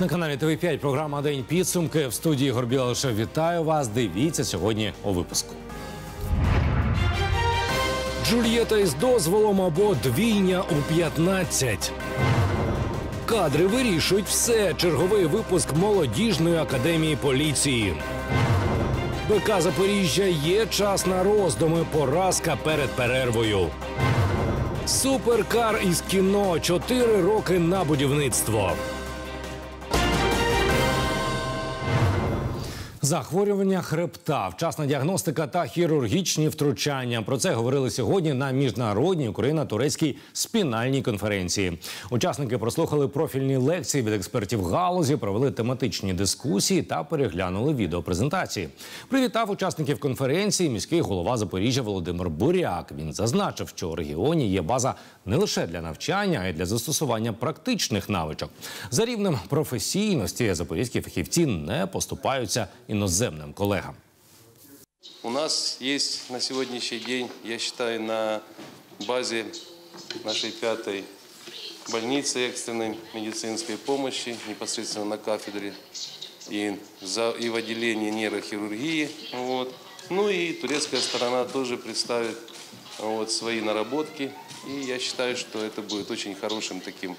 На каналі ТВ-5 програма «День підсумки». В студії Ігор Білошев. Вітаю вас. Дивіться сьогодні у випуску. Джуліета із дозволом або двійня у 15. Кадри вирішують все. Черговий випуск Молодіжної академії поліції. БК Запоріжжя є час на роздуми. Поразка перед перервою. Суперкар із кіно. 4 роки на будівництво. Захворювання хребта, вчасна діагностика та хірургічні втручання. Про це говорили сьогодні на Міжнародній Україно-Турецькій спінальній конференції. Учасники прослухали профільні лекції від експертів галузі, провели тематичні дискусії та переглянули відеопрезентації. Привітав учасників конференції міський голова Запоріжжя Володимир Буряк. Він зазначив, що у регіоні є база не лише для навчання, а й для застосування практичних навичок. За рівнем професійності запорізькі фахівці не поступаються иноземным коллегам. У нас есть на сегодняшний день, я считаю, на базе нашей 5-й больницы экстренной медицинской помощи, непосредственно на кафедре и в отделении нейрохирургии. Вот. Ну и турецкая сторона тоже представит вот, свои наработки. И я считаю, что это будет очень хорошим таким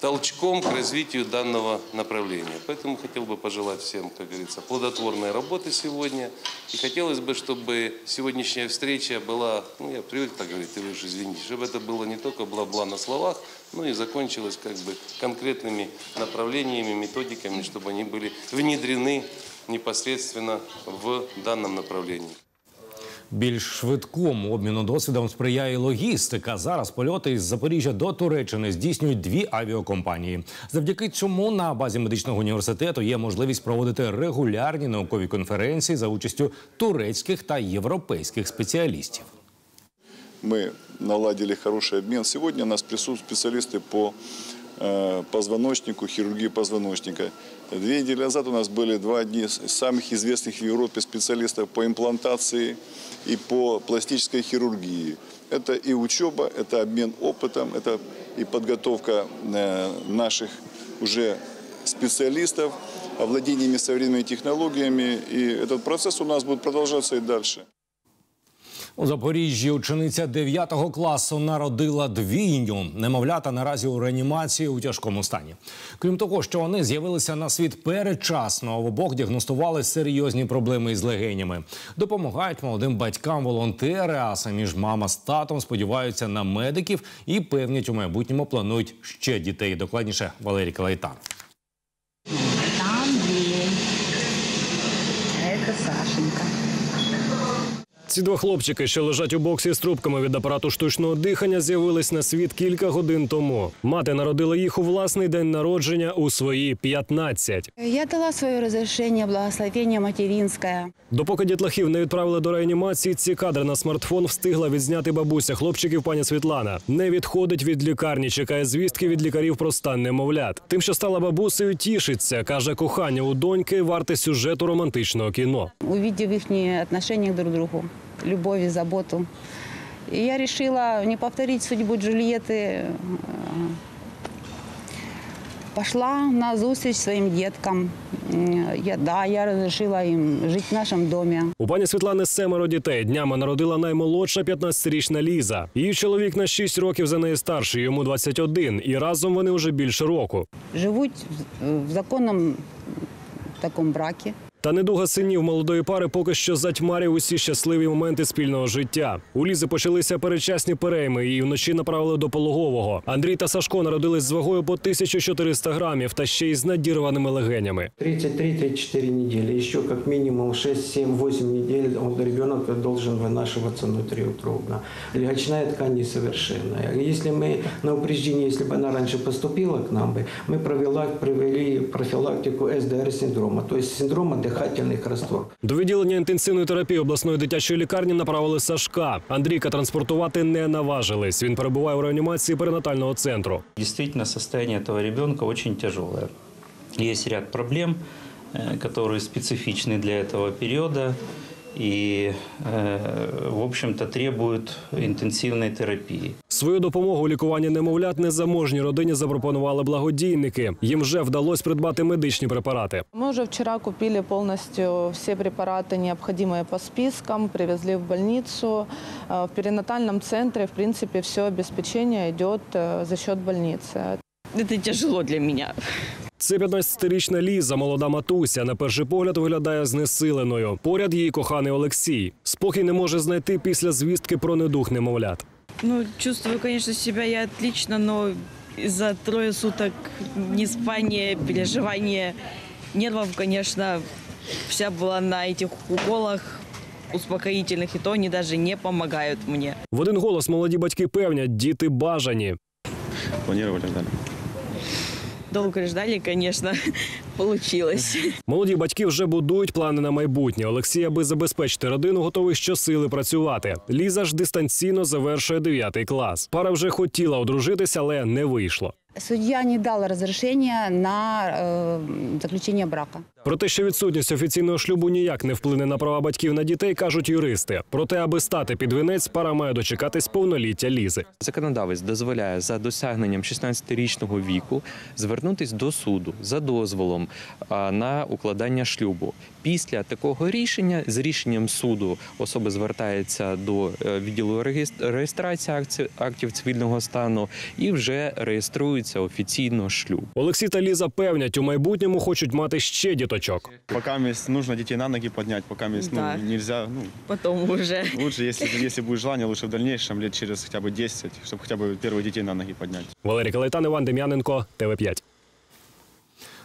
толчком к развитию данного направления. Поэтому хотел бы пожелать всем, как говорится, плодотворной работы сегодня. И хотелось бы, чтобы сегодняшняя встреча была, ну я привык так говорить, ты уж извините, чтобы это было не только бла-бла на словах, но и закончилось как бы конкретными направлениями, методиками, чтобы они были внедрены непосредственно в данном направлении. Більш швидкому обміну досвідом сприяє логістика. Зараз польоти із Запоріжжя до Туреччини здійснюють 2 авіакомпанії. Завдяки цьому на базі медичного університету є можливість проводити регулярні наукові конференції за участю турецьких та європейських спеціалістів. Ми наладили хороший обмін. Сьогодні у нас присутні спеціалісти по позвоночнику, хирургии позвоночника. 2 недели назад у нас были 2 дня из самых известных в Европе специалистов по имплантации и по пластической хирургии. Это и учеба, это обмен опытом, это и подготовка наших уже специалистов, овладениями современными технологиями. И этот процесс у нас будет продолжаться и дальше. У Запоріжжі учениця 9 класу народила двійню. Немовлята наразі у реанімації у тяжкому стані. Крім того, що вони з'явилися на світ передчасно, а в обох діагностували серйозні проблеми із легенями. Допомагають молодим батькам волонтери, а самі ж мама з татом сподіваються на медиків і певнять, у майбутньому планують ще дітей. Докладніше Валерій Калайтан. Там дві. Це Сашенька. Ці 2 хлопчики, що лежать у боксі з трубками від апарату штучного дихання, з'явились на світ кілька годин тому. Мати народила їх у власний день народження у свої 15. Я дала своє розрішення, благословення материнське. Допоки дітлахів не відправили до реанімації, ці кадри на смартфон встигла відзняти бабуся хлопчиків пані Світлана. Не відходить від лікарні, чекає звістки від лікарів про стан немовлят. Тим, що стала бабусею, тішиться. Каже, кохання у доньки варте сюжету романтичного кіно. Увидів їхні відношення друг другу. Любовь и заботу. И я решила не повторить судьбу Джульетты. Пошла на зустріч своїм діткам. Я розрішила їм жити в нашому домі. У пані Світлани 7 дітей. Днями народила наймолодша 15-річна Ліза. Її чоловік на 6 років за неї старший, йому 21. І разом вони вже більше року. Живуть в законному такому бракі. Та недуга синів молодої пари поки що затьмарює усі щасливі моменти спільного життя. У Лізи почалися передчасні перейми, її вночі направили до пологового. Андрій та Сашко народились з вагою по 1400 грамів та ще й з надірваними легенями. 33-34 неділі, ще як мінімум 6-7-8 неділь дитина повинен винашуватися внутрі утробно. Легочна ткань несовершенна. Якщо ми на упередження, якщо б вона раніше поступила до нас, ми провели профілактику СДР-синдрому, тобто синдрому дихання. До відділення інтенсивної терапії обласної дитячої лікарні направили Сашка. Андрійка транспортувати не наважились. Він перебуває у реанімації перинатального центру. Дійсно, стан цього дитина дуже тяжкий. Є ряд проблем, які специфічні для цього періоду. и, в общем-то, требуют интенсивной терапии. Свою допомогу у лікуванні немовлят незаможній родині запропонували благодійники. Їм вже вдалося придбати медичні препарати. Ми вже вчора купили повністю всі препарати, необхідні по спискам, привезли в лікарню. В перинатальному центрі, в принципі, все обезпечення йде за счет лікарні. Це тяжело для мене. Це 15-річна Ліза, молода матуся. На перший погляд виглядає знесиленою. Поряд її коханий Олексій. Спокій не може знайти після звістки про недуг немовлят. Ну, чувствую, конечно, себя я отлично, но за трое суток неспания, переживания, нервов, конечно, вся была на этих уколах успокоительных, и то они даже не помогают мне. В один голос молоді батьки певнять, діти бажані. Планировали, да. Довго чекали, звісно, вийшло. Молоді батьки вже будують плани на майбутнє. Олексій, аби забезпечити родину, готовий щосили працювати. Ліза ж дистанційно завершує 9 клас. Пара вже хотіла одружитися, але не вийшло. Суддя не дала розрішення на заключення браку. Про те, що відсутність офіційного шлюбу ніяк не вплине на права батьків на дітей, кажуть юристи. Проте, аби стати під вінець, пара має дочекатись повноліття Лізи. Законодавець дозволяє за досягненням 16-річного віку звернутися до суду за дозволом на укладання шлюбу. Після такого рішення, з рішенням суду, особа звертається до відділу реєстрації актів цивільного стану і вже реєструється офіційно шлюб. Олексій та Ліза певнять, у майбутньому хочуть мати ще діточок. Поки потрібно дітей на ноги підняти, поки не можна. Потім вже. Краще, якщо буде бажання, краще в дальнішому, років через хоча б 10, щоб хоча б перші дітей на ноги підняти. Валерій Калайтан, Іван Дем'яненко, ТВ-5.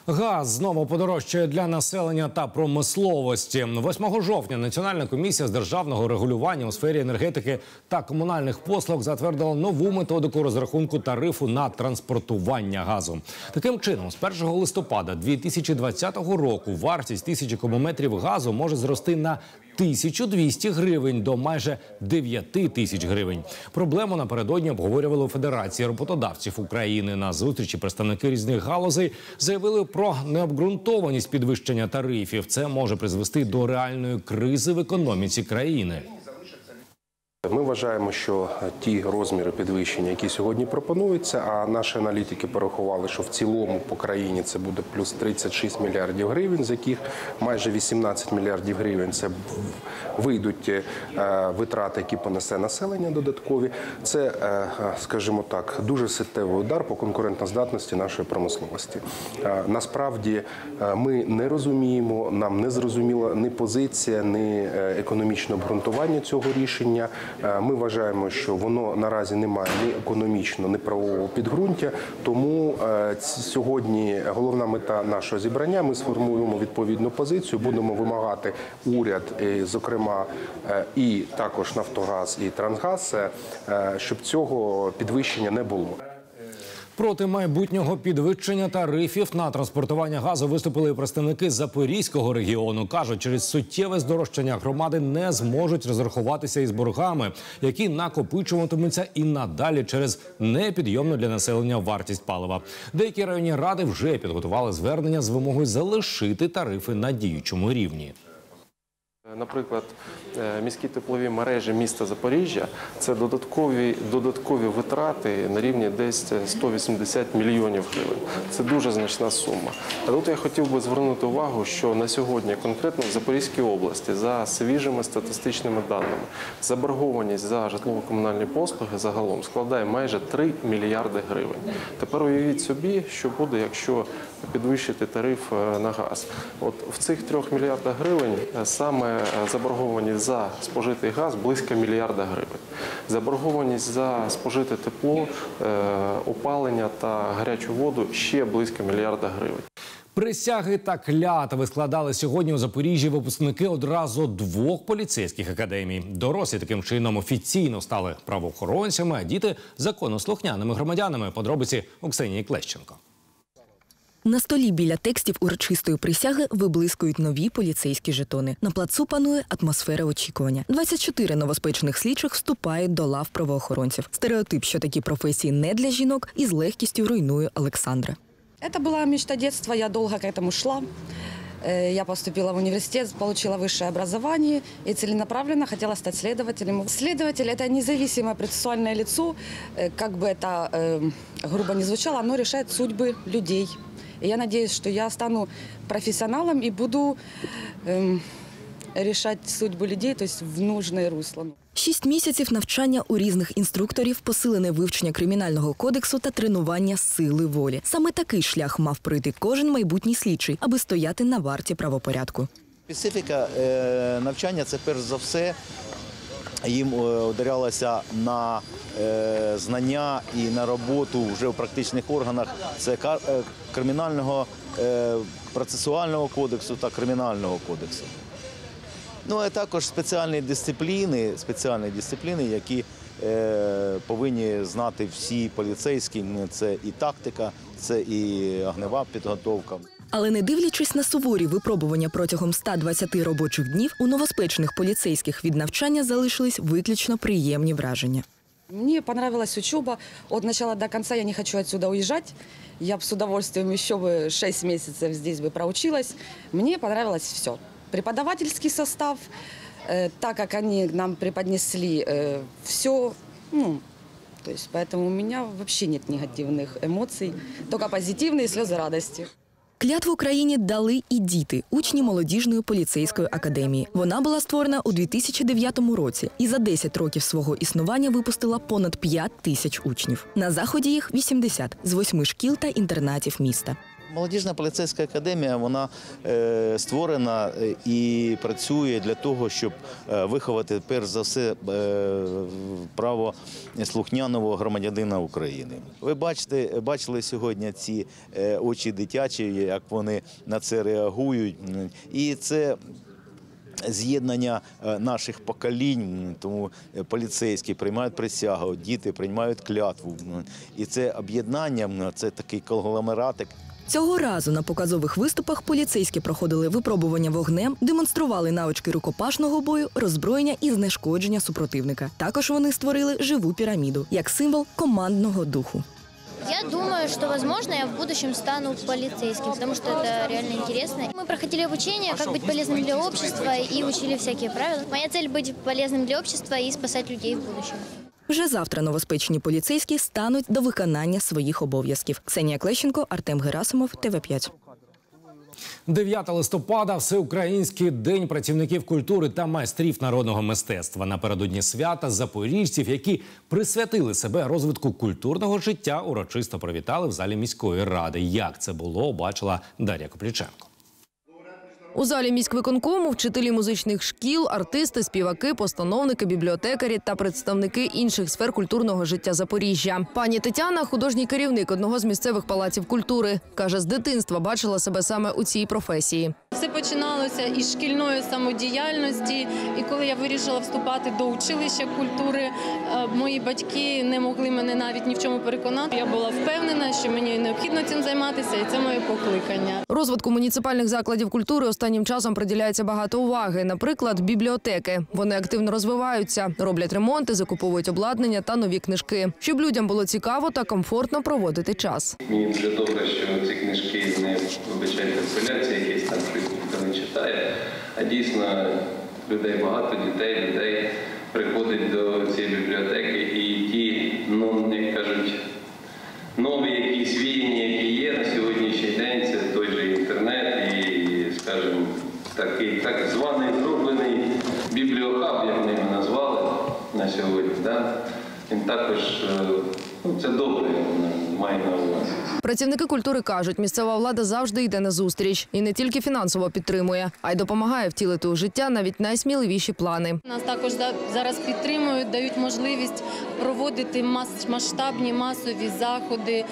Газ знову подорожчає для населення та промисловості. 8 жовтня Національна комісія з державного регулювання у сфері енергетики та комунальних послуг затвердила нову методику розрахунку тарифу на транспортування газу. Таким чином, з 1 листопада 2020 року вартість 1000 кубометрів газу може зрости на 1200 гривень до майже 9000 гривень. Проблему напередодні обговорювали у Федерації роботодавців України. На зустрічі представники різних галузей заявили про необґрунтованість підвищення тарифів. Це може призвести до реальної кризи в економіці країни. Ми вважаємо, що ті розміри підвищення, які сьогодні пропонуються, а наші аналітики порахували, що в цілому по країні це буде плюс 36 мільярдів гривень, з яких майже 18 мільярдів гривень – це вийдуть витрати, які понесе населення додаткові. Це, скажімо так, дуже суттєвий удар по конкурентоздатності нашої промисловості. Насправді ми не розуміємо, нам не зрозуміла ні позиція, ні економічне обґрунтування цього рішення. Ми вважаємо, що воно наразі не має ні економічно, ні правового підґрунтя, тому сьогодні головна мета нашого зібрання – ми сформуємо відповідну позицію, будемо вимагати уряд, зокрема, і також Нафтогаз і Трансгаз, щоб цього підвищення не було. Проти майбутнього підвищення тарифів на транспортування газу виступили і представники Запорізького регіону. Кажуть, через суттєве здорожчання громади не зможуть розрахуватися із боргами, які накопичуватимуться і надалі через непідйомну для населення вартість палива. Деякі районні ради вже підготували звернення з вимогою залишити тарифи на діючому рівні. Наприклад, міські теплові мережі міста Запоріжжя – це додаткові витрати на рівні десь 180 мільйонів гривень. Це дуже значна сума. А тут я хотів би звернути увагу, що на сьогодні конкретно в Запорізькій області за свіжими статистичними даними заборгованість за житлово-комунальні послуги загалом складає майже 3 мільярди гривень. Тепер уявіть собі, що буде, якщо підвищити тариф на газ. От в цих 3 мільярдах гривень саме заборгованість за спожитий газ близько мільярда гривень. Заборгованість за спожите тепло, опалення та гарячу воду ще близько мільярда гривень. Присяги та клятви складали сьогодні у Запоріжжі випускники одразу 2 поліцейських академій. Дорослі таким чином офіційно стали правоохоронцями, а діти – законослухняними громадянами. Подробиці у Ксенії Клещенко. На столі біля текстів урочистої присяги виблискують нові поліцейські жетони. На плацу панує атмосфера очікування. 24 новоспечених слідчих вступають до лав правоохоронців. Стереотип, що такі професії не для жінок, із легкістю руйнує Олександра. Це була мрія дитинства, я довго до цього йшла. Я поступила в университет, получила высшее образование и целенаправленно хотела стать следователем. Следователь – это независимое процессуальное лицо, как бы это грубо не звучало, оно решает судьбы людей. И я надеюсь, что я стану профессионалом и буду решать судьбу людей, то есть в нужное русло. 6 місяців навчання у різних інструкторів, посилене вивчення кримінального кодексу та тренування сили волі. Саме такий шлях мав пройти кожен майбутній слідчий, аби стояти на варті правопорядку. Специфіка навчання – це перш за все їм ударялося на знання і на роботу вже в практичних органах. Це кримінального, процесуального кодексу та кримінального кодексу. Ну, а також спеціальні дисципліни, які повинні знати всі поліцейські. Це і тактика, це і огнева підготовка. Але не дивлячись на суворі випробування протягом 120 робочих днів, у новоспечених поліцейських від навчання залишились виключно приємні враження. Мне понравилась учеба. От начала до конца я не хочу отсюда уезжать. Я бы с удовольствием еще бы 6 месяцев здесь бы проучилась. Мне понравилось все. Преподавательский состав, так как они нам преподнесли все, то есть поэтому у меня вообще нет негативных эмоций, только позитивные слезы радости. Клятву країні дали і діти – учні Молодіжної поліцейської академії. Вона була створена у 2009 році і за 10 років свого існування випустила понад 5000 учнів. На заході їх 80 з 8 шкіл та інтернатів міста. Молодіжна поліцейська академія, вона створена і працює для того, щоб виховати, перш за все, право слухняного громадянина України. Ви бачили сьогодні ці очі дитячі, як вони на це реагують. І це з'єднання наших поколінь, тому поліцейські приймають присягу, діти приймають клятву. І це об'єднання, це такий конгломератик. Цього разу на показових виступах поліцейські проходили випробування вогнем, демонстрували навички рукопашного бою, роззброєння і знешкодження супротивника. Також вони створили живу піраміду, як символ командного духу. Я думаю, что, возможно, я в будущем стану полицейским, потому что это реально интересно. Мы проходили обучение, как быть полезным для общества, и учили всякие правила. Моя цель – быть полезным для общества и спасать людей в будущем. Вже завтра новоспечені поліцейські стануть до виконання своїх обов'язків. Ксенія Клещенко, Артем Герасимов, ТВ-5. 9 листопада – Всеукраїнський день працівників культури та майстрів народного мистецтва. Напередодні свята запоріжців, які присвятили себе розвитку культурного життя, урочисто привітали в залі міської ради. Як це було, бачила Дар'я Копліченко. У залі міськвиконкому вчителі музичних шкіл, артисти, співаки, постановники, бібліотекарі та представники інших сфер культурного життя Запоріжжя. Пані Тетяна – художній керівник одного з місцевих палаців культури. Каже, з дитинства бачила себе саме у цій професії. Все починалося із шкільної самодіяльності. І коли я вирішила вступати до училища культури, мої батьки не могли мене навіть ні в чому переконати. Я була впевнена, що мені необхідно цим займатися, і це моє покликання. Розвитку муніципальних закладів культури останнім часом приділяється багато уваги. Наприклад, бібліотеки. Вони активно розвиваються, роблять ремонти, закуповують обладнання та нові книжки. Щоб людям було цікаво та комфортно проводити час. Мені дуже добре, що ці книжки не вибачають апеляції, якісь там хто не читає. А дійсно людей багато, людей приходить до цієї бібліотеки і ті, як кажуть, нові якісь війни, які є на сьогоднішній день, це той же інтернет і, скажімо, такий так званий зроблений бібліохаб, як ми його назвали на сьогодні. Він також, це добре, має на увазі. Працівники культури кажуть, місцева влада завжди йде на зустріч. І не тільки фінансово підтримує, а й допомагає втілити у життя навіть найсміливіші плани. Нас також зараз підтримують, дають можливість проводити масштабні масові заходи,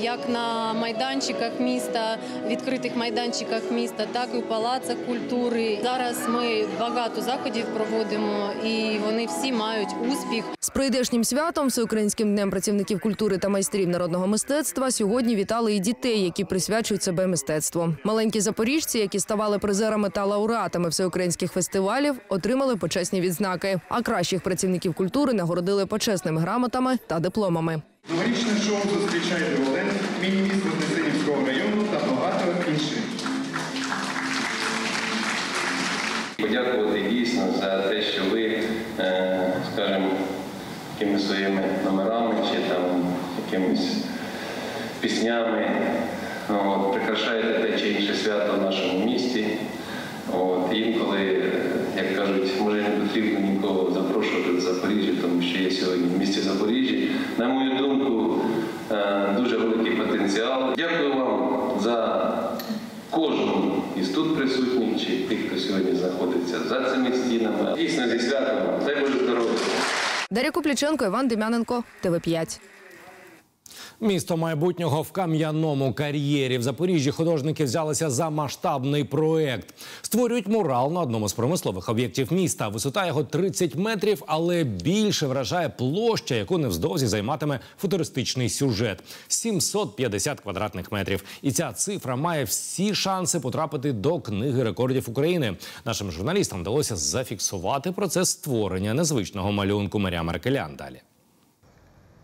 як на майданчиках міста, відкритих майданчиках міста, так і у палацах культури. Зараз ми багато заходів проводимо, і вони всі мають успіх. З прийдешнім святом, Всеукраїнським днем працівників культури та майстрів народного мистецтва, сьогодні вітали і дітей, які присвячують себе мистецтву. Маленькі запоріжці, які ставали призерами та лауреатами всеукраїнських фестивалів, отримали почесні відзнаки. А кращих працівників культури нагородили почесними грамотами та дипломами. Новорічне шоу «Зустрічай Володимир», міні-міст Вознесенівського району та багато інших. якимись своїми номерами чи там якимись піснями. Прикрашаєте те чи інше свято в нашому місті. Інколи, як кажуть, може не потрібно нікого запрошувати до Запоріжжя, тому що є сьогодні в місті Запоріжжі. На мою думку, дуже великий потенціал. Дякую вам за кожного із тут присутніх, чи тих, хто сьогодні знаходиться за цими стінами. Дійсно, зі святом. Дай Боже здоров'я. Дар'я Копліченко, Іван Дем'яненко, ТВ-5. Місто майбутнього в кам'яному кар'єрі. В Запоріжжі художники взялися за масштабний проєкт. Створюють мурал на одному з промислових об'єктів міста. Висота його 30 метрів, але більше вражає площа, яку невдовзі займатиме футуристичний сюжет. 750 квадратних метрів. І ця цифра має всі шанси потрапити до Книги рекордів України. Нашим журналістам вдалося зафіксувати процес створення незвичного малюнку. Марія Меркелян далі.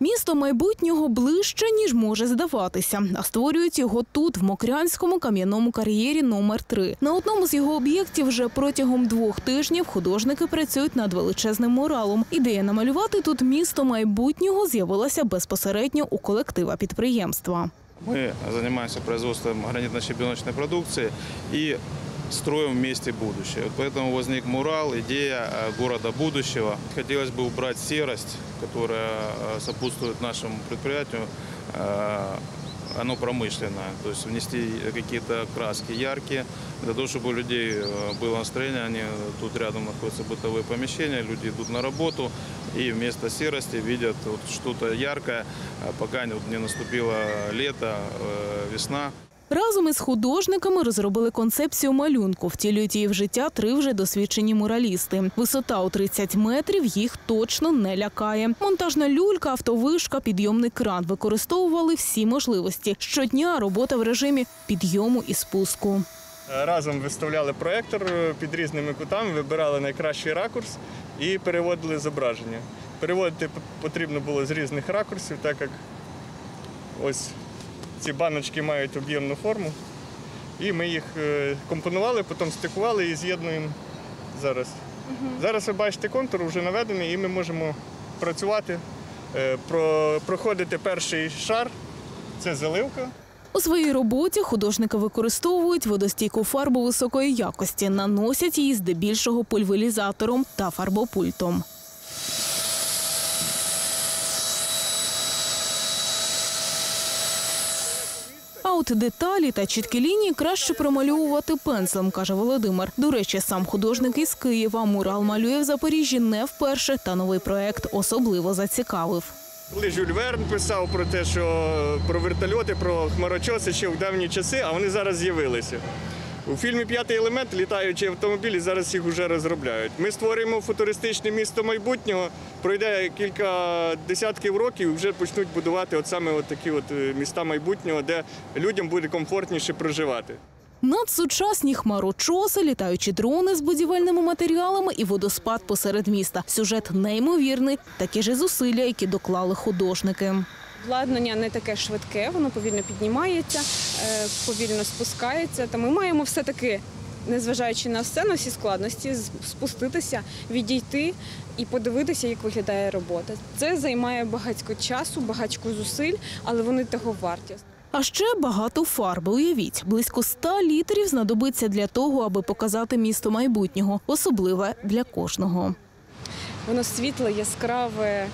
Місто майбутнього ближче, ніж може здаватися. А створюють його тут, в Мокрянському кам'яному кар'єрі номер 3. На одному з його об'єктів вже протягом 2 тижнів художники працюють над величезним муралом. Ідея намалювати тут місто майбутнього з'явилася безпосередньо у колектива підприємства. Ми займаємося виробництвом гранітно-щебіночної продукції і строим вместе будущее. Поэтому возник мурал, идея города будущего. Хотелось бы убрать серость, которая сопутствует нашему предприятию, оно промышленное. То есть внести какие-то краски яркие, для того, чтобы у людей было настроение. Они тут рядом находятся бытовые помещения, люди идут на работу и вместо серости видят вот что-то яркое, пока не наступило лето, весна. Разом із художниками розробили концепцію малюнку. Втілюють її в життя 3 вже досвідчені муралісти. Висота у 30 метрів їх точно не лякає. Монтажна люлька, автовишка, підйомний кран – використовували всі можливості. Щодня робота в режимі підйому і спуску. Разом виставляли проєктор під різними кутами, вибирали найкращий ракурс і переводили зображення. Переводити потрібно було з різних ракурсів, так як ось ці баночки мають об'ємну форму, і ми їх компонували, потім стикували і з'єднуємо зараз. Зараз ви бачите, контур вже наведений, і ми можемо працювати, проходити перший шар – це заливка. У своїй роботі художники використовують водостійку фарбу високої якості, наносять її здебільшого пульверизатором та фарбопультом. А от деталі та чіткі лінії краще промальовувати пензлем, каже Володимир. До речі, сам художник із Києва. Мурал малює в Запоріжжі не вперше, та новий проєкт особливо зацікавив. Коли Жюль Верн писав про те, що про вертольоти, про хмарочоси ще в давні часи, а вони зараз з'явилися. У фільмі «П'ятий елемент» літаючі автомобілі зараз їх вже розробляють. Ми створюємо футуристичне місто майбутнього, пройде кілька десятків років і вже почнуть будувати от саме такі міста майбутнього, де людям буде комфортніше проживати. Надсучасні хмарочоси, літаючі дрони з будівельними матеріалами і водоспад посеред міста. Сюжет неймовірний, такі ж зусилля, які доклали художники. Обладнання не таке швидке, воно повільно піднімається, повільно спускається. Та ми маємо все-таки, незважаючи на все, на всі складності, спуститися, відійти і подивитися, як виглядає робота. Це займає багатько часу, багатько зусиль, але вони того варті. А ще багато фарби, уявіть. Близько 100 літрів знадобиться для того, аби показати місто майбутнього, особливе для кожного. Воно світле, яскраве,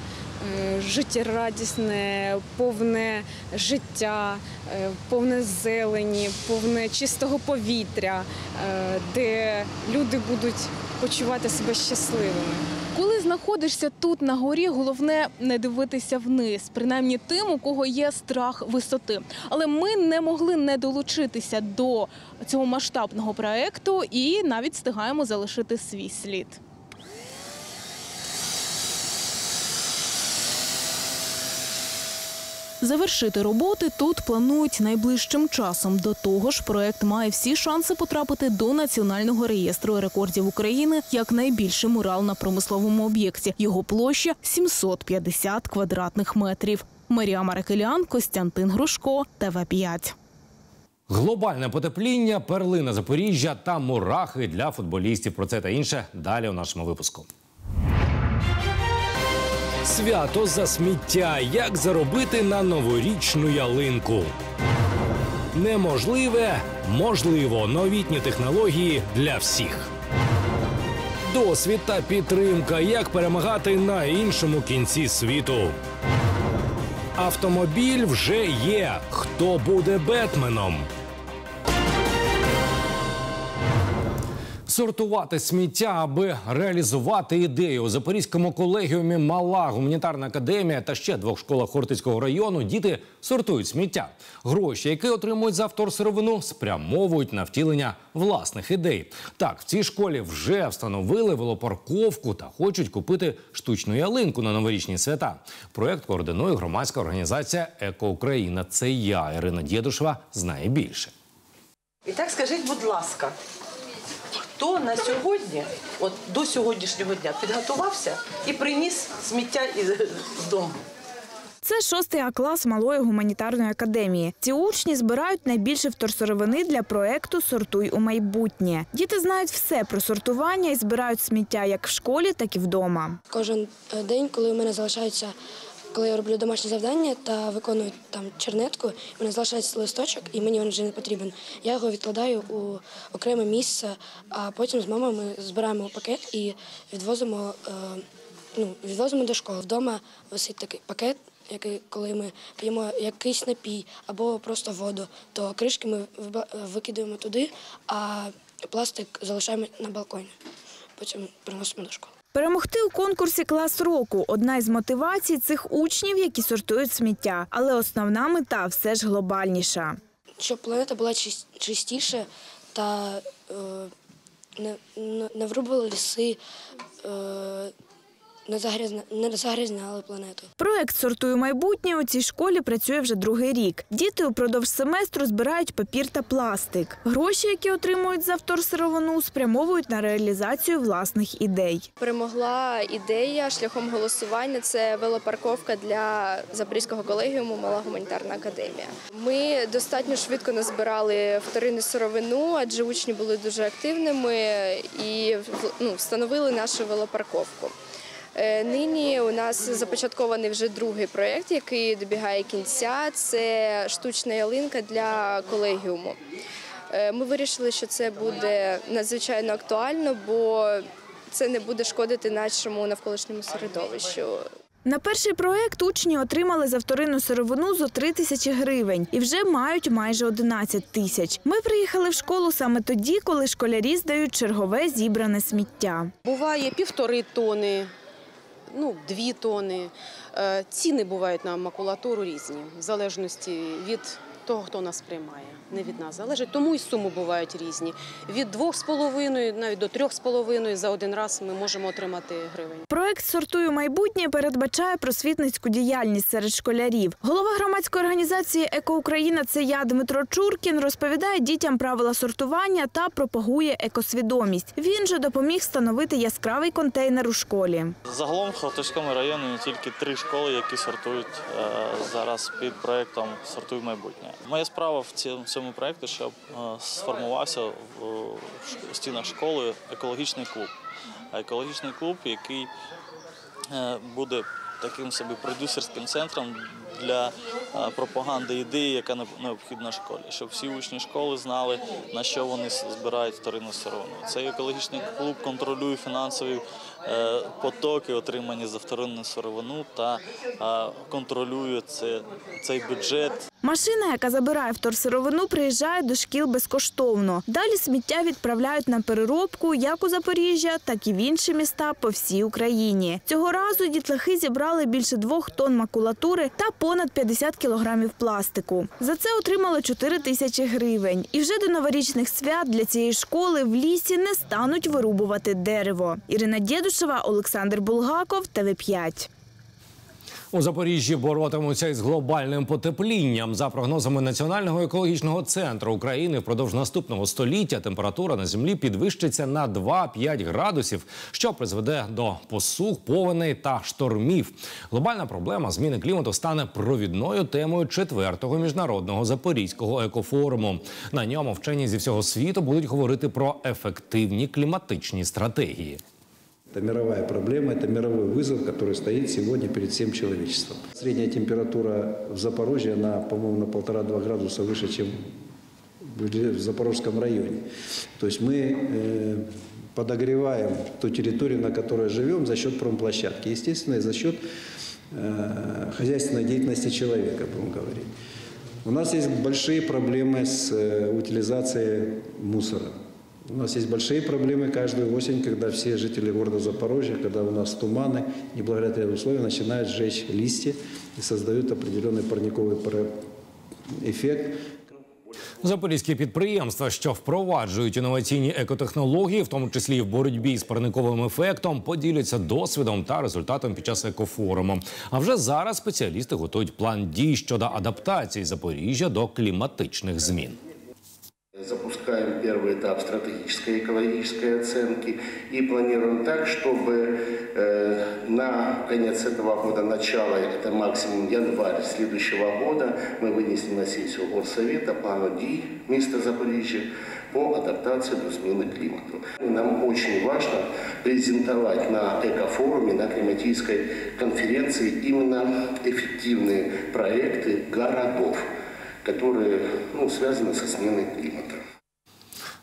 життєрадісне, повне життя, повне зелені, повне чистого повітря, де люди будуть почувати себе щасливими. Коли знаходишся тут на горі, головне не дивитися вниз, принаймні тим, у кого є страх висоти. Але ми не могли не долучитися до цього масштабного проєкту і навіть встигаємо залишити свій слід. Завершити роботи тут планують найближчим часом. До того ж, проєкт має всі шанси потрапити до Національного реєстру рекордів України як найбільший мурал на промисловому об'єкті. Його площа – 750 квадратних метрів. Марія Меркелян, Костянтин Грушко, ТВ5. Глобальне потепління, перлина Запоріжжя та мурахи для футболістів. Про це та інше далі у нашому випуску. Свято за сміття. Як заробити на новорічну ялинку? Неможливе – можливо. Новітні технології для всіх. Досвід та підтримка. Як перемагати на іншому кінці світу? Автомобіль вже є. Хто буде Бетменом? Сортувати сміття, аби реалізувати ідею. У Запорізькому колегіумі «Мала гуманітарна академія» та ще двох школах Хортицького району діти сортують сміття. Гроші, які отримують за вторсировину, спрямовують на втілення власних ідей. Так, в цій школі вже встановили велопарковку та хочуть купити штучну ялинку на новорічні свята. Проєкт координує громадська організація «Еко Україна». Це я, Ірина Дєдушева, знає більше. І так, скажіть, будь ласка, хто на сьогодні, от до сьогоднішнього дня, підготувався і приніс сміття з дому? Це 6-й А-клас Малої гуманітарної академії. Ці учні збирають найбільше вторсировини для проєкту «Сортуй у майбутнє». Діти знають все про сортування і збирають сміття як в школі, так і вдома. Кожен день, коли у мене залишається, коли я роблю домашні завдання та виконую там чернетку, у мене залишається листочок, і мені він вже не потрібен. Я його відкладаю у окреме місце, а потім з мамою ми збираємо пакет і відвозимо до школи. Вдома висить такий пакет, коли ми п'ємо якийсь напій або просто воду, то кришки ми викидаємо туди, а пластик залишаємо на балконі. Потім приносимо до школи. Перемогти у конкурсі «Клас року» – одна із мотивацій цих учнів, які сортують сміття. Але основна мета все ж глобальніша. Щоб планета була чистіше та не вирубали ліси, не загрязняли планету. Проєкт «Сортуй майбутнє» у цій школі працює вже другий рік. Діти упродовж семестру збирають папір та пластик. Гроші, які отримують за вторсировину, спрямовують на реалізацію власних ідей. Перемогла ідея шляхом голосування – це велопарковка для Запорізького колегіуму «Мала гуманітарна академія». Ми достатньо швидко назбирали вторинну сировину, адже учні були дуже активними і встановили нашу велопарковку. Нині у нас започаткований вже другий проєкт, який добігає кінця. Це штучна ялинка для колегіуму. Ми вирішили, що це буде надзвичайно актуально, бо це не буде шкодити нашому навколишньому середовищу. На перший проєкт учні отримали за вторинну сировину зо 3 тисячі гривень і вже мають майже 11 тисяч. Ми приїхали в школу саме тоді, коли школярі здають чергове зібране сміття. Буває 1,5 тони. 2 тони. Ціни бувають на макулатуру різні, в залежності від того, хто нас приймає, не від нас залежить. Тому і суми бувають різні. Від 2,5, навіть до 3,5 за один раз ми можемо отримати гривень. Проєкт «Сортуй майбутнє» передбачає просвітницьку діяльність серед школярів. Голова громадської організації «Еко Україна» це я, Дмитро Чуркін, розповідає дітям правила сортування та пропагує екосвідомість. Він же допоміг встановити яскравий контейнер у школі. Загалом в Хортицькому районі тільки 3 школи, які сортують зараз під проєктом «Сортуй майбутнє». Моя справа в цьому проєкту, щоб сформувався в стінах школи екологічний клуб. Екологічний клуб, який буде таким собі продюсерським центром для пропаганди ідеї, яка необхідна школі. Щоб всі учні школи знали, на що вони збирають вторинну сировину. Цей екологічний клуб контролює фінансові потоки, отримані за вторинну сировину, та контролює цей бюджет. Машина, яка забирає вторсировину, приїжджає до шкіл безкоштовно. Далі сміття відправляють на переробку як у Запоріжжя, так і в інші міста по всій Україні. Цього разу дітлахи зібрали більше 2 тонн макулатури та понад 50 кілограмів пластику. За це отримали 4 тисячі гривень. І вже до новорічних свят для цієї школи в лісі не стануть вирубувати дерево. Ірина Дєдушева, Олександр Булгаков, ТВ-5. У Запоріжжі боротимуться із глобальним потеплінням. За прогнозами Національного екологічного центру України, впродовж наступного століття температура на землі підвищиться на 2-5 градусів, що призведе до посух, повеней та штормів. Глобальна проблема зміни клімату стане провідною темою 4-го міжнародного запорізького екофоруму. На ньому вчені зі всього світу будуть говорити про ефективні кліматичні стратегії. Это мировая проблема, это мировой вызов, который стоит сегодня перед всем человечеством. Средняя температура в Запорожье, она, по-моему, на 1,5-2 градуса выше, чем в Запорожском районе. То есть мы подогреваем ту территорию, на которой живем, за счет промплощадки, естественно, и за счет хозяйственной деятельности человека, будем говорить. У нас есть большие проблемы с утилизацией мусора. У нас есть большие проблемы каждую осень, когда все жители города Запорожья, когда у нас туманы, неблагоприятные условия, начинают сжечь листья и создают определенный парниковый эффект. Запорізькі підприємства, що впроваджують інноваційні екотехнології, в тому числі і в боротьбі з парниковим ефектом, поділяться досвідом та результатом під час екофоруму. А вже зараз спеціалісти готують план дій щодо адаптації Запоріжжя до кліматичних змін. Запускаем первый этап стратегической экологической оценки и планируем так, чтобы на конец этого года, начало, это максимум январь следующего года, мы вынесли на сессию Горсовета план дій міста Запоріжжя по адаптации до зміни климата. Нам очень важно презентовать на экофоруме, на климатической конференции именно эффективные проекты городов, які зв'язані зі зміною клімату.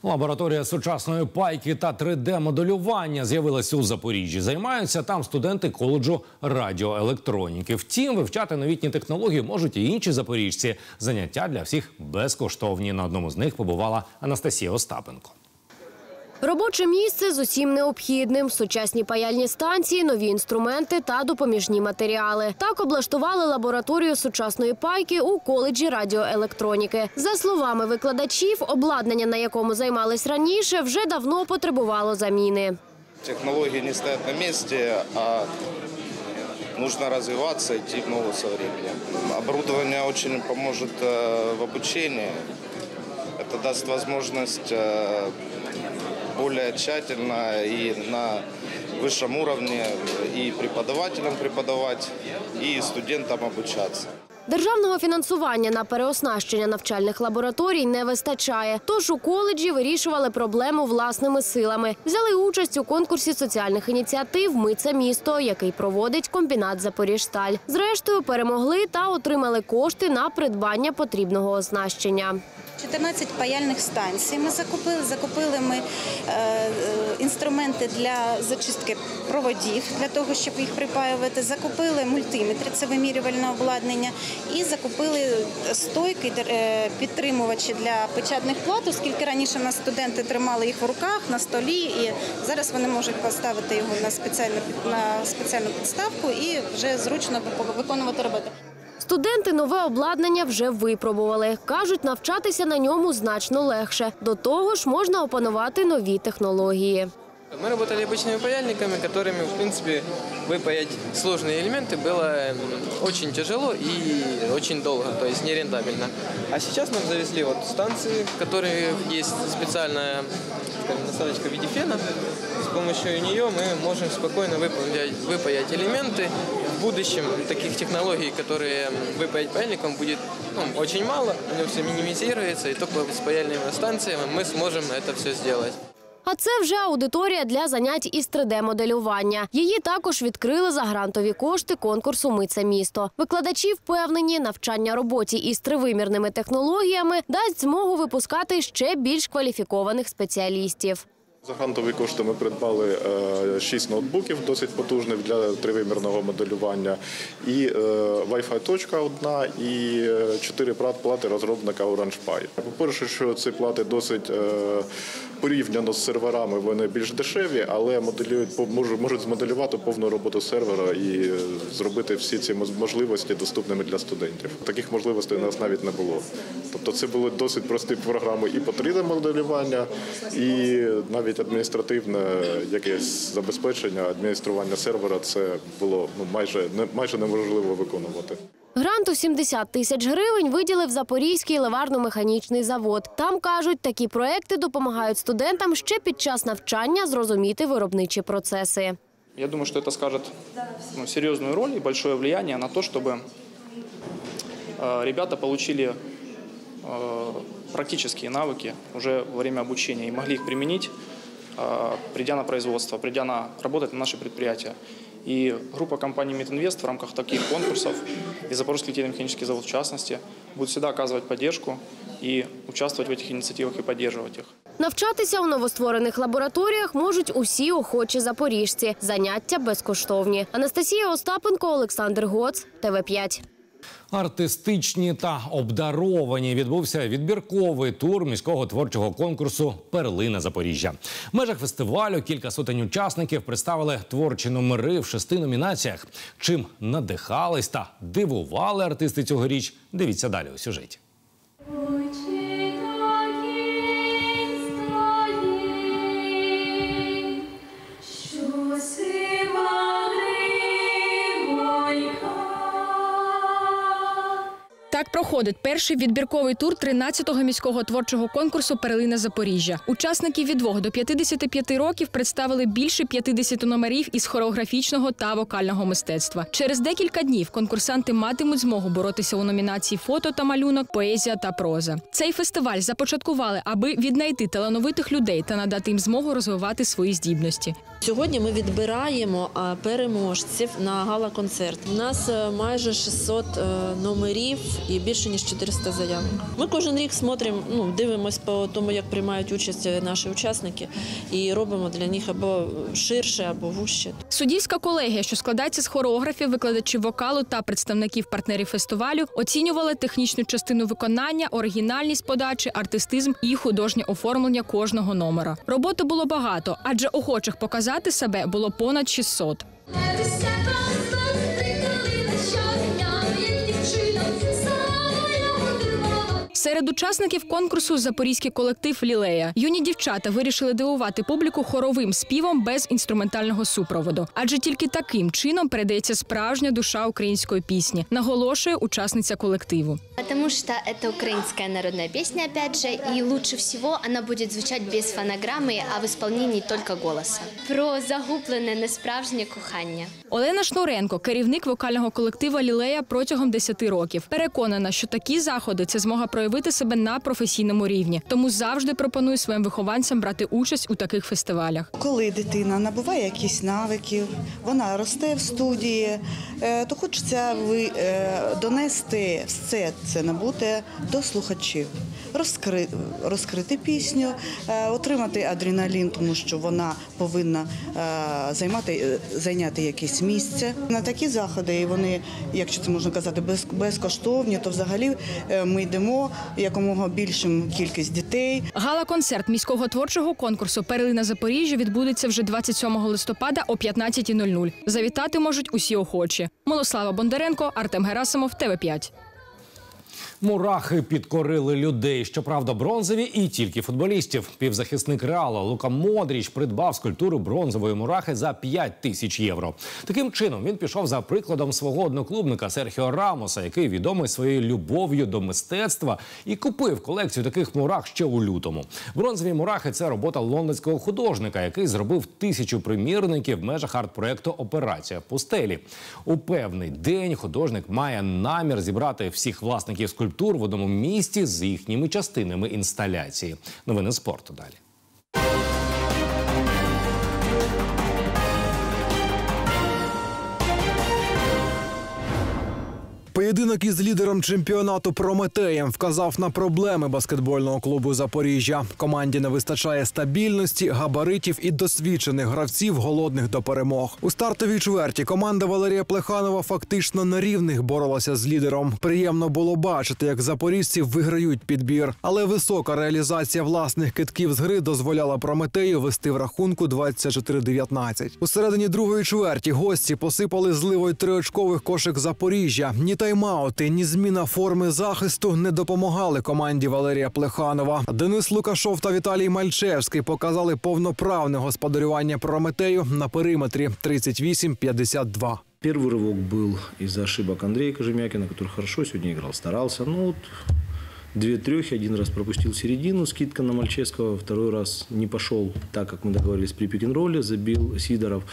Лабораторія сучасної пайки та 3D-моделювання з'явилася у Запоріжжі. Займаються там студенти коледжу радіоелектроніки. Втім, вивчати новітні технології можуть і інші запоріжці. Заняття для всіх безкоштовні. На одному з них побувала Анастасія Остапенко. Робоче місце з усім необхідним – сучасні паяльні станції, нові інструменти та допоміжні матеріали. Так облаштували лабораторію сучасної пайки у коледжі радіоелектроніки. За словами викладачів, обладнання, на якому займались раніше, вже давно потребувало заміни. Технології не стоять на місці, а нужно развиваться, идти в ногу со временем. Оборудование очень поможет в обучении. Это даст возможность более тщательно и на высшем уровне и преподавателям преподавать, и студентам обучаться. Державного фінансування на переоснащення навчальних лабораторій не вистачає. Тож у коледжі вирішували проблему власними силами. Взяли участь у конкурсі соціальних ініціатив «Ми – це місто», який проводить комбінат «Запоріжсталь». Зрештою, перемогли та отримали кошти на придбання потрібного оснащення. 14 паяльних станцій ми закупили. Закупили ми інструменти для зачистки проводів, для того, щоб їх припаювати. Закупили мультиметри, це вимірювальне обладнання. І закупили стойки, підтримувачі для печатних плат, оскільки раніше у нас студенти тримали їх в руках, на столі, і зараз вони можуть поставити його на спеціальну підставку і вже зручно виконувати роботу. Студенти нове обладнання вже випробували. Кажуть, навчатися на ньому значно легше. До того ж, можна опанувати нові технології. Мы работали обычными паяльниками, которыми, в принципе, выпаять сложные элементы было очень тяжело и очень долго, то есть нерентабельно. А сейчас нам завезли вот станции, в которых есть специальная насадочка в виде фена. С помощью нее мы можем спокойно выпаять элементы. В будущем таких технологий, которые выпаять паяльником, будет очень мало, оно все минимизируется, и только с паяльными станциями мы сможем это все сделать. А це вже аудиторія для занять із 3D-моделювання. Її також відкрили за грантові кошти конкурсу «Ми – це місто». Викладачі впевнені, навчання роботі із тривимірними технологіями дасть змогу випускати ще більш кваліфікованих спеціалістів. За грантові кошти ми придбали 6 ноутбуків, досить потужних для тривимірного моделювання, і Wi-Fi-точка одна, і 4 плати розробника OrangePi. По-перше, що ці плати досить порівняно з серверами, вони більш дешеві, але можуть змоделювати повну роботу сервера і зробити всі ці можливості доступними для студентів. Таких можливостей у нас навіть не було. Тобто це були досить прості програми і по 3D-моделювання, і навіть адміністративне якесь забезпечення, адміністрування сервера – це було майже неможливо виконувати. Грант у 70 тисяч гривень виділив Запорізький ливарно-механічний завод. Там, кажуть, такі проекти допомагають студентам ще під час навчання зрозуміти виробничі процеси. Я думаю, що це скаже серйозну роль і велике впливання на те, щоб хлопці отримали практические навыки уже во время обучения и могли их применить придя на производство, работать на наши предприятия. И группа компаний «Мединвест» в рамках таких конкурсов и Запорожский литейно-механический завод в частности будут всегда оказывать поддержку и участвовать в этих инициативах и поддерживать их. Навчатися у новостворених лабораторіях можуть усі охочі запоріжці. Заняття безкоштовні. Анастасія Остапенко, Олександр Гоц, ТВ-5. Артистичні та обдаровані. Відбувся відбірковий тур міського творчого конкурсу «Перлина Запоріжжя». В межах фестивалю кілька сотень учасників представили творчі номери в 6 номінаціях. Чим надихались та дивували артисти цьогоріч, дивіться далі у сюжеті. Так проходить перший відбірковий тур 13-го міського творчого конкурсу «Перлина Запоріжжя». Учасники від 2 до 55 років представили більше 50 номерів із хореографічного та вокального мистецтва. Через декілька днів конкурсанти матимуть змогу боротися у номінації «Фото та малюнок», «Поезія та проза». Цей фестиваль започаткували, аби віднайти талановитих людей та надати їм змогу розвивати свої здібності. Сьогодні ми відбираємо переможців на гала-концерт. У нас майже 600 номерів і більше, ніж 400 заяв. Ми кожен рік дивимося по тому, як приймають участь наші учасники, і робимо для них або ширше, або вужче. Суддівська колегія, що складається з хореографів, викладачів вокалу та представників партнерів фестивалю, оцінювала технічну частину виконання, оригінальність подачі, артистизм і художнє оформлення кожного номера. Роботи було багато, адже охочих показати себе було понад 600. Серед учасників конкурсу – запорізький колектив «Лілея». Юні дівчата вирішили дивувати публіку хоровим співом без інструментального супроводу. Адже тільки таким чином передається справжня душа української пісні, наголошує учасниця колективу. Тому що це українська народна пісня, опять же, і краще всього вона буде звучати без фонограми, а в виконанні тільки голосу. Про загублене несправжнє кохання. Олена Шнуренко, керівник вокального колективу «Лілея» протягом 10 років. Переконана, що такі заходи – це змога проявити себе на професійному рівні. Тому завжди пропоную своїм вихованцям брати участь у таких фестивалях. Коли дитина набуває якісь навиків, вона росте в студії, то хочеться донести все це набуте до слухачів. Розкрити пісню, отримати адреналін, тому що вона повинна зайняти якесь місце. На такі заходи, і вони, якщо це можна казати, безкоштовні, то взагалі ми йдемо якомога більшим кількість дітей. Гала-концерт міського творчого конкурсу «Перлина Запоріжжя» відбудеться вже 27 листопада о 15:00. Завітати можуть усі охочі. Милослава Бондаренко, Артем Герасимов, ТВ5. Мурахи підкорили людей. Щоправда, бронзові і тільки футболістів. Півзахисник «Реала» Лука Модріч придбав скульптуру бронзової мурахи за 5 тисяч євро. Таким чином він пішов за прикладом свого одноклубника Серхіо Рамоса, який відомий своєю любов'ю до мистецтва і купив колекцію таких мурах ще у лютому. Бронзові мурахи – це робота лондонського художника, який зробив 1000 примірників в межах арт-проєкту «Операція пустелі». У певний день художник має намір зібрати всіх власників скульптури в одному місті з їхніми частинами інсталяції. Новини спорту далі. Поєдинок із лідером чемпіонату «Прометеєм» вказав на проблеми баскетбольного клубу «Запоріжжя». Команді не вистачає стабільності, габаритів і досвідчених гравців, голодних до перемог. У стартовій чверті команда Валерія Плеханова фактично на рівних боролася з лідером. Приємно було бачити, як запоріжці виграють підбір. Але висока реалізація власних кидків з гри дозволяла «Прометею» вести в рахунку 24-19. У середині другої чверті гості посипали зливою триочкових кошик «Запоріжжя». Ні тайм-аути, ні зміна форми захисту не допомагали команді Валерія Плеханова. Денис Лукашов та Віталій Мальчевський показали повноправне господарювання «Прометею» на периметрі 38-52. Первый рывок был из-за ошибок Андрея Кожемякина, который хорошо сегодня играл, старался. две трехи, один раз пропустил середину, скидка на Мальчевского, второй раз не пошел так, как мы договорились при пик-н-ролле, забил Сидоров.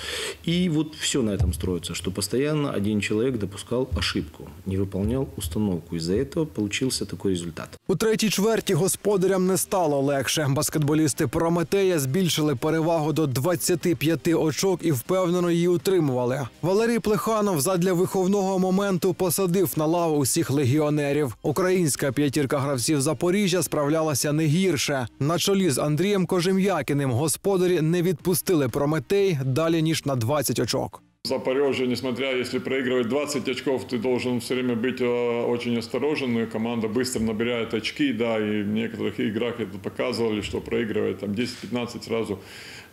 И вот все на этом строится, что постоянно один человек допускал ошибку, не выполнял установку. Из-за этого получился такой результат. У третій чверті господарям не стало легше. Баскетболісти «Прометея» збільшили перевагу до 25 очок і впевнено її утримували. Валерій Плеханов задля виховного моменту посадив на лаву усіх легіонерів. Українська п'ятірка гравців Запоріжжя справлялася не гірше. На чолі з Андрієм Кожем'якіним господарі не відпустили «Прометей» далі, ніж на 20 очок. Запоріжжя, несмотря, если проигрывать 20 очков, ты должен все время быть очень осторожен. Команда быстро набирает очки, да, и в некоторых играх это показывали, что проигрывает там 10-15, сразу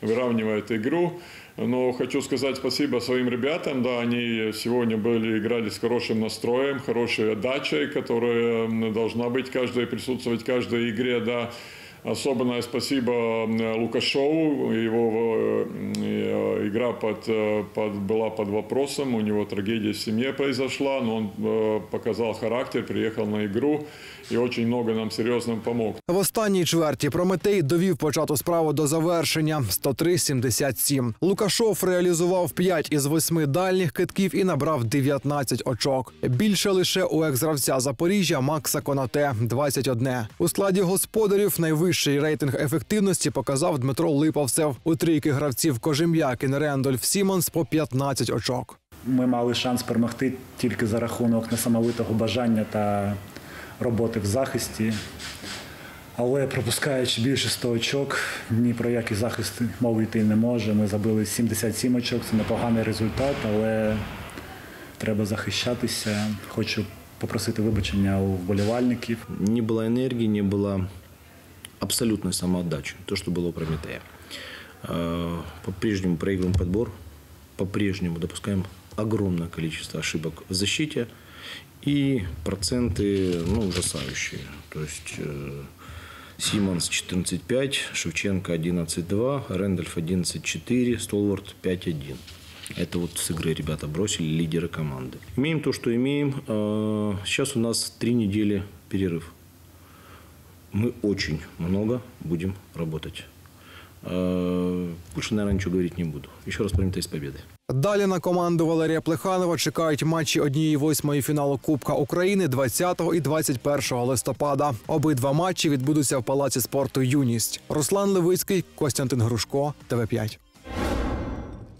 выравнивает игру. Но хочу сказать спасибо своим ребятам, да, они сегодня играли с хорошим настроем, хорошей отдачей, которая должна быть каждой, присутствовать в каждой игре, да. Особенное спасибо Лукашову, его игра была под вопросом, у него трагедия в семье произошла, но он показал характер, приехал на игру и очень много нам серьезно помог. В останній чверті «Прометей» довів почату справу до завершення – 103-77. Лукашов реалізував 5 із 8 дальніх кидків і набрав 19 очок. Більше лише у екс-гравця Запоріжжя Макса Конате – 21. У складі господарів найвищий рейтинг ефективності показав Дмитро Липовцев. У трійки гравців Кожем'якін, Рендольф, Сімонс по 15 очок. Ми мали шанс перемогти тільки за рахунок несамовитого бажання та роботи в захисті. Але пропускаючи більше 100 очок, ні про який захист мови йти не може. Ми забили 77 очок, це непоганий результат, але треба захищатися. Хочу попросити вибачення у вболівальників. Не було енергії, не було абсолютной самоотдачи, то, что было у «Прометея». По-прежнему проигрываем подбор, по-прежнему допускаем огромное количество ошибок в защите и проценты, ну, ужасающие. То есть Симонс 14,5, Шевченко 11,2, Рэндольф 11,4, Столвард 5,1. Это вот с игры ребята бросили, лидеры команды. Имеем то, что имеем. Сейчас у нас 3 недели перерыв. Мы очень много будем работать. Больше, наверное, ничего говорить не буду. Еще раз «Прометей» с победой. Далі на команду Валерія Плеханова чекають матчі 1/8 фіналу Кубка України 20 і 21 листопада. Обидва матчі відбудуться в Палаці спорту «Юність». Руслан Левицький, Костянтин Грушко, ТВ-5.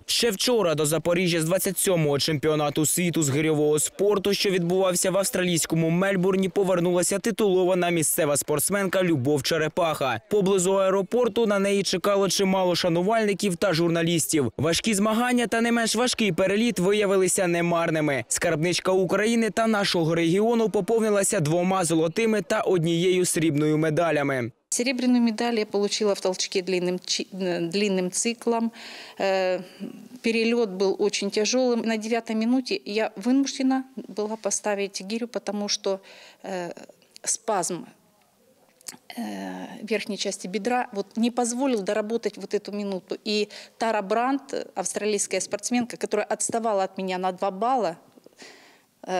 Ще вчора до Запоріжжя з 27-го чемпіонату світу з гирьового спорту, що відбувався в австралійському Мельбурні, повернулася титулована місцева спортсменка Любов Черепаха. Поблизу аеропорту на неї чекало чимало шанувальників та журналістів. Важкі змагання та не менш важкий переліт виявилися немарними. Скарбничка України та нашого регіону поповнилася 2 золотими та 1 срібною медалями. Серебряную медаль я получила в толчке длинным циклом. Перелет был очень тяжелым. На 9-й минуте я вынуждена была поставить гирю, потому что спазм верхней части бедра вот не позволил доработать вот эту минуту. И Тара Брандт, австралийская спортсменка, которая отставала от меня на 2 балла,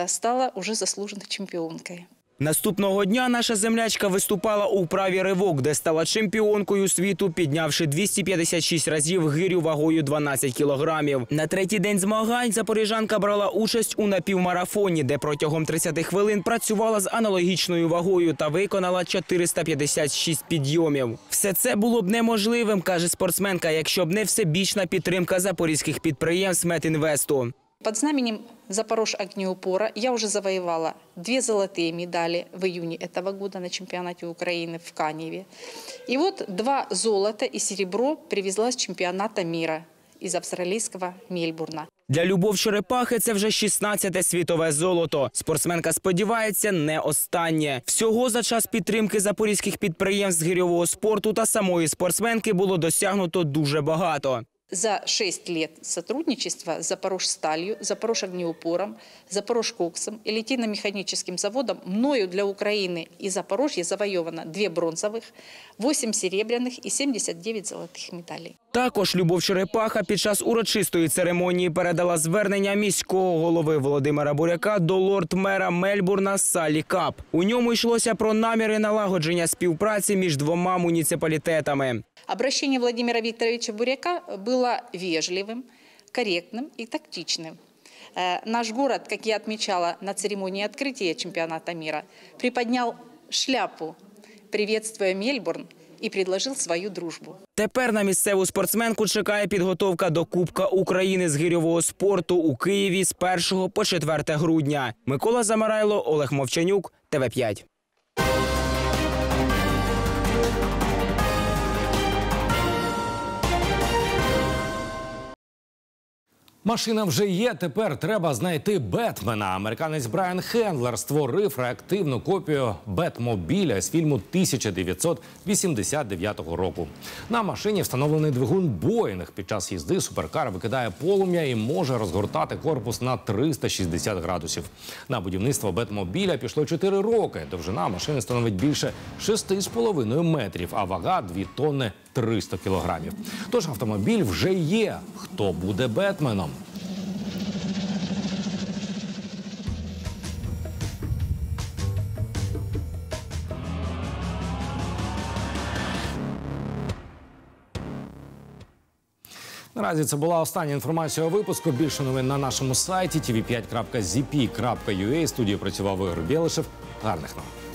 стала уже заслуженной чемпионкой. Наступного дня наша землячка виступала у вправі ривок, де стала чемпіонкою світу, піднявши 256 разів гирю вагою 12 кілограмів. На 3-й день змагань запоріжанка брала участь у напівмарафоні, де протягом 30 хвилин працювала з аналогічною вагою та виконала 456 підйомів. Все це було б неможливим, каже спортсменка, якщо б не всебічна підтримка запорізьких підприємств Метінвесту. Под знаменем «Запорож огнеупора» я уже завоевала 2 золотые медали в июне этого года на чемпионате Украины в Каневе. И вот 2 золота и серебро привезла с чемпионата мира из австралийского Мельбурна. Для Любов Черепахи це вже 16-те світове золото. Спортсменка сподівається, не останнє. Всього за час підтримки запорізьких підприємств з гирьового спорту та самої спортсменки було досягнуто дуже багато. За 6 лет сотрудничества с Запорожсталью, Запорожогнеупором, Запорожкоксом и литейно-механическим заводом мною для Украины и Запорожья завоевано 2 бронзовых, 8 серебряных и 79 золотых медалей. Також Любов Черепаха під час урочистої церемонії передала звернення міського голови Володимира Буряка до лорд-мера Мельбурна Салі Кап. У ньому йшлося про наміри налагодження співпраці між двома муніципалітетами. Обращение Владимира Викторовича Буряка было вежливым, корректным и тактичным. Наш город, как я отмечала на церемонии открытия чемпионата мира, приподнял шляпу, приветствуя Мельбурн, і предложив свою дружбу. Тепер на місцеву спортсменку чекає підготовка до Кубка України з гирьового спорту у Києві з 1 по 4 грудня. Микола Замарайло, Олег Мовчанюк, ТВ-5. Машина вже є, тепер треба знайти Бетмена. Американець Брайан Хендлер створив реактивну копію «Бетмобіля» з фільму 1989 року. На машині встановлений двигун «Боїнг». Під час їзди суперкар викидає полум'я і може розгортати корпус на 360 градусів. На будівництво «Бетмобіля» пішло 4 роки. Довжина машини становить більше 6,5 метрів, а вага – 2 тонни 300 кілограмів. Тож автомобіль вже є. Хто буде Бетменом? Наразі це була остання інформація у випуску. Більше новин на нашому сайті tv5.zp.ua. Студії працював Ігор Білишев. Гарних новин.